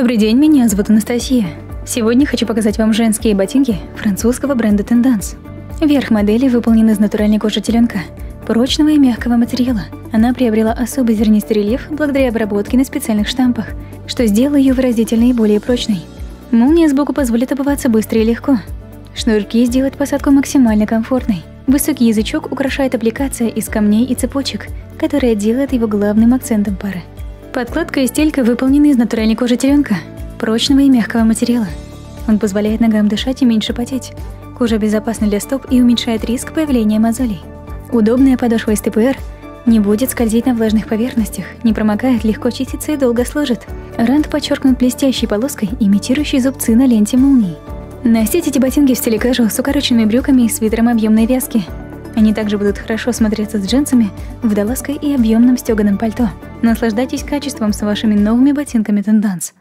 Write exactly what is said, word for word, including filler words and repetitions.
Добрый день, меня зовут Анастасия. Сегодня хочу показать вам женские ботинки французского бренда Tendance. Верх модели выполнен из натуральной кожи теленка, прочного и мягкого материала. Она приобрела особый зернистый рельеф благодаря обработке на специальных штампах, что сделало ее выразительной и более прочной. Молния сбоку позволит обуваться быстро и легко. Шнурки сделают посадку максимально комфортной. Высокий язычок украшает аппликация из камней и цепочек, которая делает его главным акцентом пары. Подкладка и стелька выполнены из натуральной кожи теленка, прочного и мягкого материала. Он позволяет ногам дышать и меньше потеть. Кожа безопасна для стоп и уменьшает риск появления мозолей. Удобная подошва из ТПР не будет скользить на влажных поверхностях, не промокает, легко чистится и долго служит. Рант подчеркнут блестящей полоской, имитирующей зубцы на ленте молнии. Носить эти ботинки в стиле кэжуал с укороченными брюками и свитером объемной вязки. Они также будут хорошо смотреться с джинсами, водолазкой и объемным стеганым пальто. Наслаждайтесь качеством с вашими новыми ботинками Tendance.